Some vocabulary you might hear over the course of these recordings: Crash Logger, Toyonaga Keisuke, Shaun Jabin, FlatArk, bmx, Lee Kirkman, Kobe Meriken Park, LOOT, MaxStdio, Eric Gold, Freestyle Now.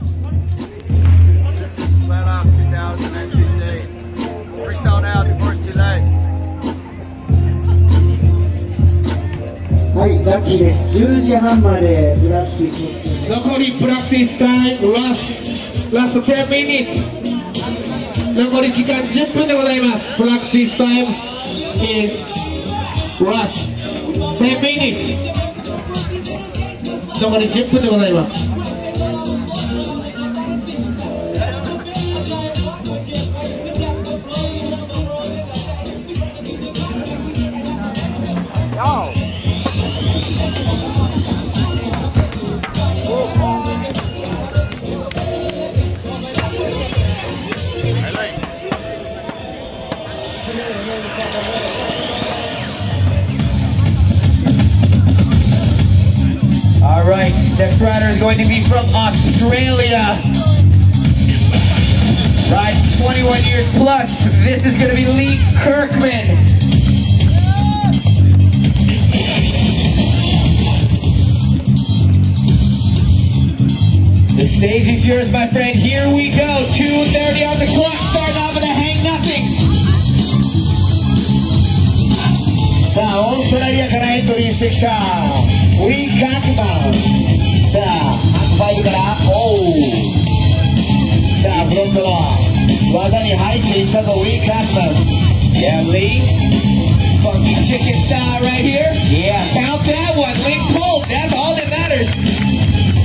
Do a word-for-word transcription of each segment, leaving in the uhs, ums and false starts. This is FlatArk two thousand fifteen. Freestyle now before it's too late.はい、ラッキーです。じゅうじはんまでブラッキー。残りプラクティスタイム、ラスト、ラストten minutes。残り時間じゅっぷんでございます。プラクティスタイム is last ten minutes。残りじゅっぷんでございます。Next rider is going to be from Australia. Rides twenty-one years plus. This is going to be Lee Kirkman. The stage is yours, my friend. Here we go. two thirty on the clock. Starting off with a hang nothing. Sa Australiaからエントリーしてきた Lee Kirkman. さあ、ハンドファイブから、おうさあ、フロントの技に入っていったぞ、Lee Kirkman。Yeah, Lee. Funky chicken style right here. Yeah, count that one. Lee pulled. That's all that matters.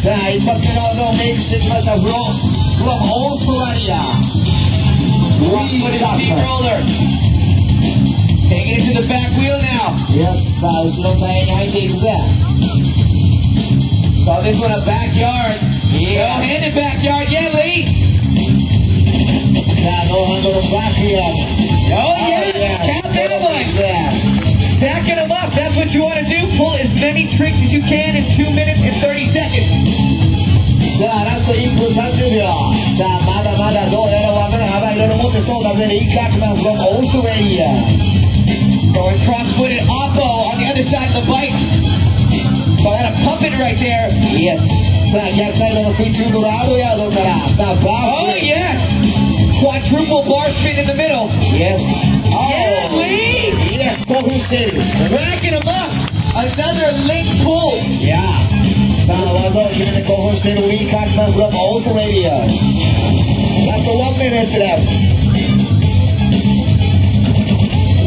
さあ、一発目の技をメイクしてきました、フロントオーストラリア。Lee with his deep roller. Taking it to the back wheel now. Yes, さあ、後ろのタイヤに入っていくぜ。Oh, this one a backyard. Yeah. Go hand in backyard. Yeah, Lee. Now go under the backyard. Oh, yes. Oh, yeah. Count that one. Yeah. Stacking them up. That's what you want to do. Pull as many tricks as you can in two minutes and thirty seconds. Sa, last one minute thirty seconds. Sa, mada mada. Do era water. Haba iro no motte sou da zero. Lee Kirkman from Australia. Going cross-footed oppo on the other side of the bike. So I had a puppet right there. Yes. Sa, backside on the three two dourado ya do kara. Sa, oh yes. Quadruple bar spin in the middle. Yes. Oh. Yeah, Lee. Yes. Racking him up. Another link pull. Yeah. Sa, wazo gina kohoshiru Lee Kirkman from Australia. That's the one minute left.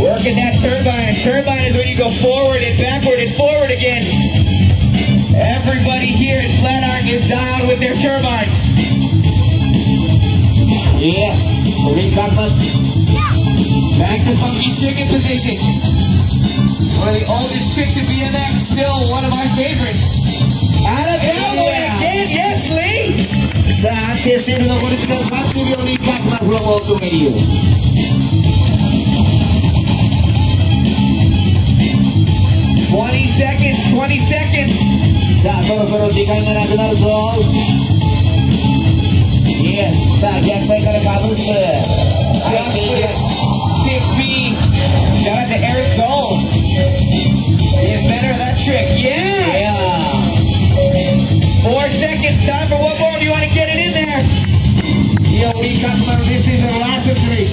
Working that turbine. A turbine is when you go forward and backward and forward again. Everybody here at FlatArk is down with their turbines. Yes, Lee Kirkman. Back to funky chicken position. One of the oldest chicks in B M X, still one of my favorites. Out of elbow again, yes, Lee. Sa, antes de no poder chegar lá, subiu Lee Kirkman para o outro meio. twenty seconds, twenty seconds. Sa, soro-soro jikan na nakunar bro. Yes, sa, backside kara kabus. I see it. Stick B. Shout out to Eric Gold. The inventor of that trick. Yes. Yeah. Four seconds. Time for one more if you want to get it in there. Yo, Lee Kirkman, this is the last of three.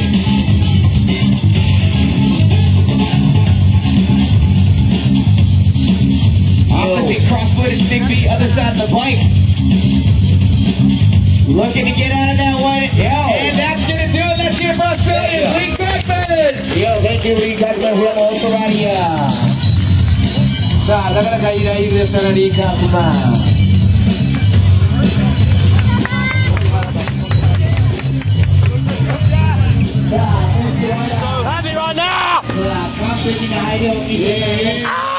Opposite cross-footed stick B, other side of the bike. Looking to get out of that one. Yo. And that's going to do it. Let's hear it for Australia, Lee Kirkman. Yo, thank you, Lee Kirkman from Australia. Sa, nakaraka irai desu no Lee Kirkman. Sa, so happy right now. Sa, confident idol is in the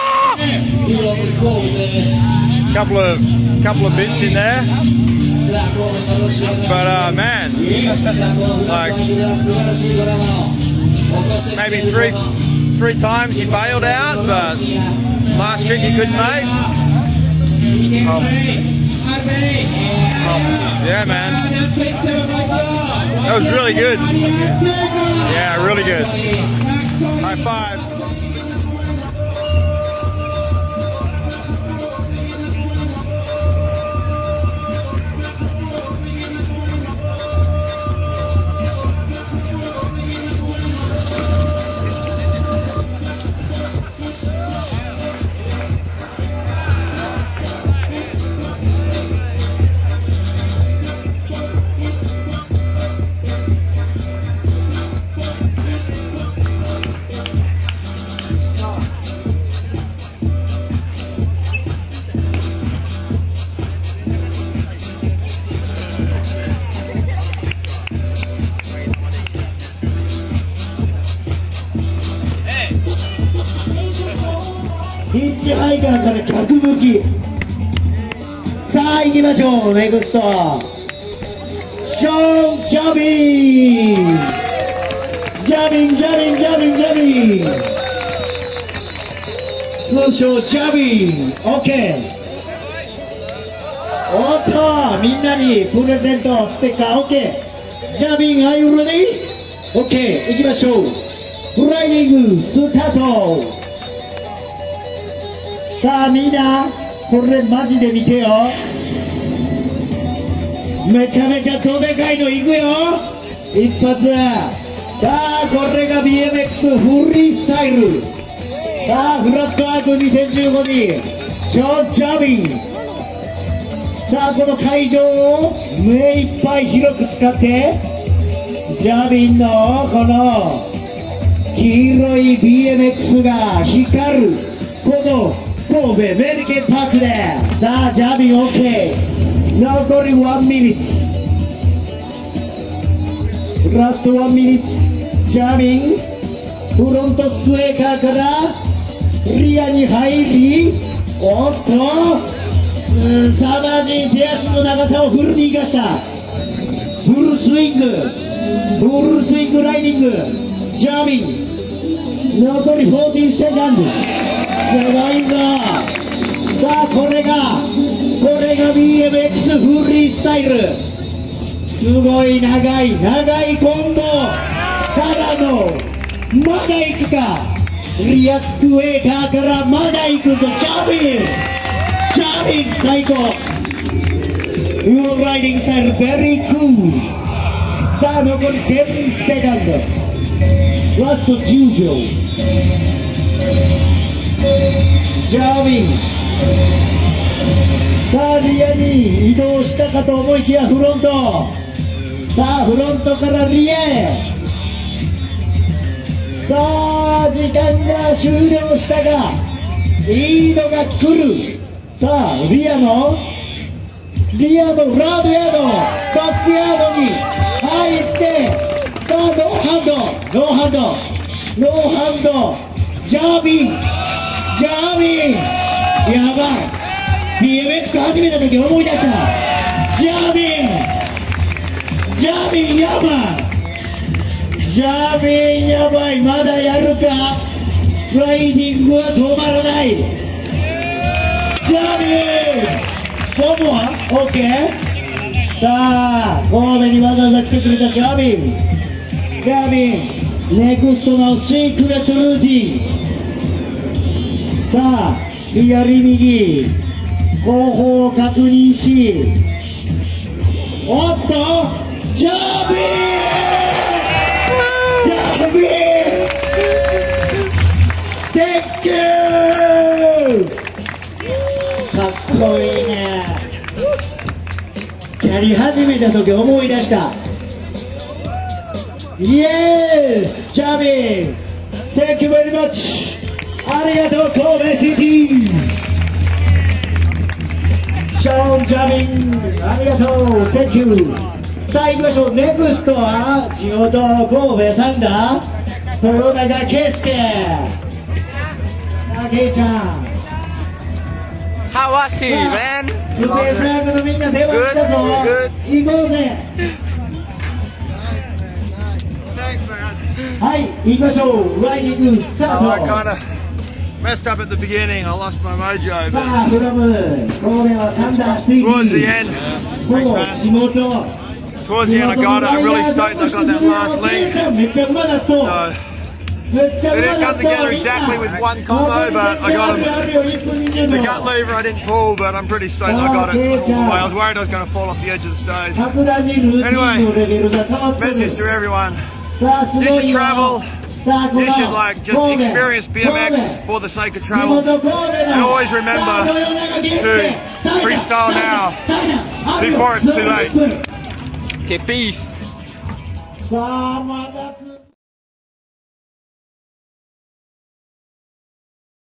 Couple of couple of bits in there, but uh, man, like maybe three three times he bailed out, but last trick he couldn't make. Um, um, yeah, man, that was really good. Yeah, really good. High five. は逆向き。さあ行きましょう。ネクストショーン・ジャビン、ジャビンジャビンジャビンジャビン、通称ジャビン。 OK、 おっとみんなにプレゼントステッカー。 OK、 ジャビン Are you ready? OK 行きましょう。グライディングスタート。さあみんなこれマジで見てよ。めちゃめちゃどでかいのいくよ、一発。さあこれが ビーエムエックス フリースタイル。さあフラットアークにせんじゅうごにショージャビン。さあこの会場を目いっぱい広く使ってジャビンのこの黄色い ビーエムエックス が光るこの神戸メリケンパークで。さあジャビン OK、 残りワンミニット、ラストワンミニット。ジャビンフロントスクエーカーからリアに入り、おっと凄まじい手足の長さをフルに生かしたフルスイング、フルスイングライディングジャビン。残りフォーティーンセカンド。すごいぞ。さあこれがこれが ビーエムエックス フリースタイル。すごい長い長いコンボからのまだ行くか、リアスクエーターからまだ行くぞジャビン。ジャビン最高、ウォーライディングスタイルベリークール。さあ残りテンセカンド、ラストじゅうびょう。ジャビンさあリアに移動したかと思いきやフロント。さあフロントからリアへ。さあ時間が終了したがいいのが来る。さあリアのリアのラードヤードバックヤードに入って、さあノーハンドノーハンドノーハンドジャービンジャービン、やばい ビーエムエックス が始めた時思い出した。ジャービンジャービンやばい、ジャービンやばい。まだやるか、ライディングは止まらない。ジャビンフォーモア OK。 さあ神戸にわざわざ来てくれたジャビンジャビン、ネクストのシークレットルーティー。さあ左右後方を確認し、おっとジャビンジャビンセッキュー。かっこいいね。チャリ始めた時思い出した。イエスジャビンセンキューベリーマッチ、ありがとう神戸シティ。ショーン・ジャビンありがとうセンキュー。さあ行きましょう。ネクストは地元神戸サンダー豊永圭介、あけいちゃん、ハワシーメン、スペースライブのみんな出番来たぞ。行こうぜ。はい、行きましょう。ライディングスタート。I kind of messed up at the beginning. I lost my mojo. さあ、フロム神戸はサンダースイー。Towards the end. Thanks, man. Towards the end, I got it. I'm really stoked. I got that last leg. So.They didn't come together exactly with one combo, but I got him. The gut lever I didn't pull, but I'm pretty stoked I got it. I was worried I was going to fall off the edge of the stage. Anyway, message to everyone. You should travel. You should like just experience B M X for the sake of travel. And always remember to freestyle now before it's too late. Okay, peace.